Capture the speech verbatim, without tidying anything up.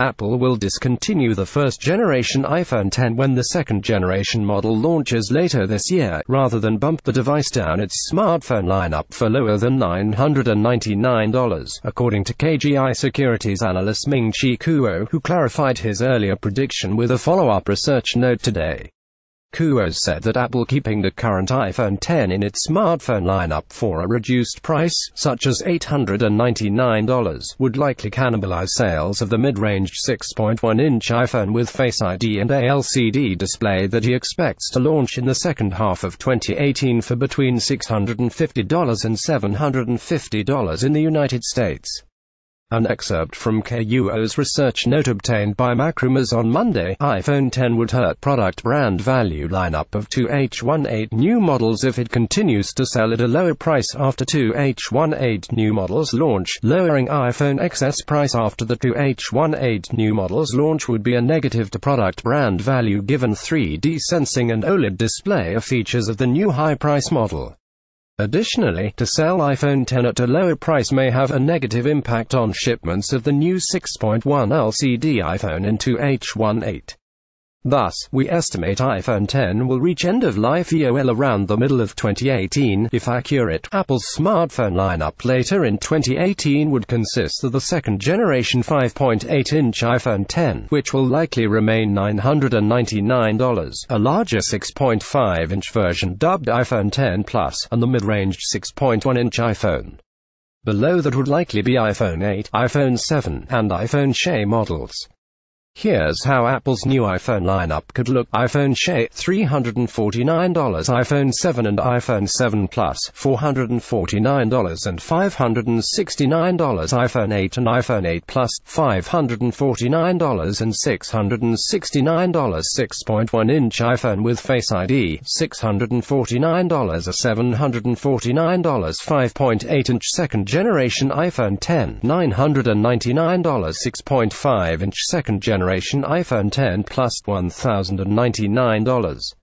Apple will discontinue the first-generation iPhone ten when the second-generation model launches later this year, rather than bump the device down its smartphone lineup for lower than nine hundred ninety-nine dollars, according to K G I Securities analyst Ming-Chi Kuo, who clarified his earlier prediction with a follow-up research note today. Kuo said that Apple keeping the current iPhone ten in its smartphone lineup for a reduced price, such as eight hundred ninety-nine dollars, would likely cannibalize sales of the mid-range six point one inch iPhone with Face I D and a L C D display that he expects to launch in the second half of twenty eighteen for between six hundred fifty dollars and seven hundred fifty dollars in the United States. An excerpt from Kuo's research note obtained by MacRumors on Monday, iPhone ten would hurt product brand value lineup of two H eighteen new models if it continues to sell at a lower price after two H eighteen new models launch. Lowering iPhone X's price after the two H eighteen new models launch would be a negative to product brand value given three D sensing and OLED display are features of the new high-price model. Additionally, to sell iPhone ten at a lower price may have a negative impact on shipments of the new six point one L C D iPhone in two H eighteen. Thus, we estimate iPhone ten will reach end-of-life E O L around the middle of twenty eighteen, if accurate. Apple's smartphone lineup later in twenty eighteen would consist of the second-generation five point eight inch iPhone ten, which will likely remain nine hundred ninety-nine dollars, a larger six point five inch version dubbed iPhone ten Plus, and the mid-range six point one inch iPhone. Below that would likely be iPhone eight, iPhone seven, and iPhone X models. Here's how Apple's new iPhone lineup could look: iPhone X, three hundred forty-nine dollars, iPhone seven and iPhone seven Plus, four hundred forty-nine dollars and five hundred sixty-nine dollars, iPhone eight and iPhone eight Plus, five hundred forty-nine dollars and six hundred sixty-nine dollars, six point one inch iPhone with Face I D, six hundred forty-nine dollars a seven hundred forty-nine dollars, five point eight inch second-generation iPhone ten, nine hundred ninety-nine dollars, six point five inch second-generation iPhone ten Plus, one thousand ninety-nine dollars.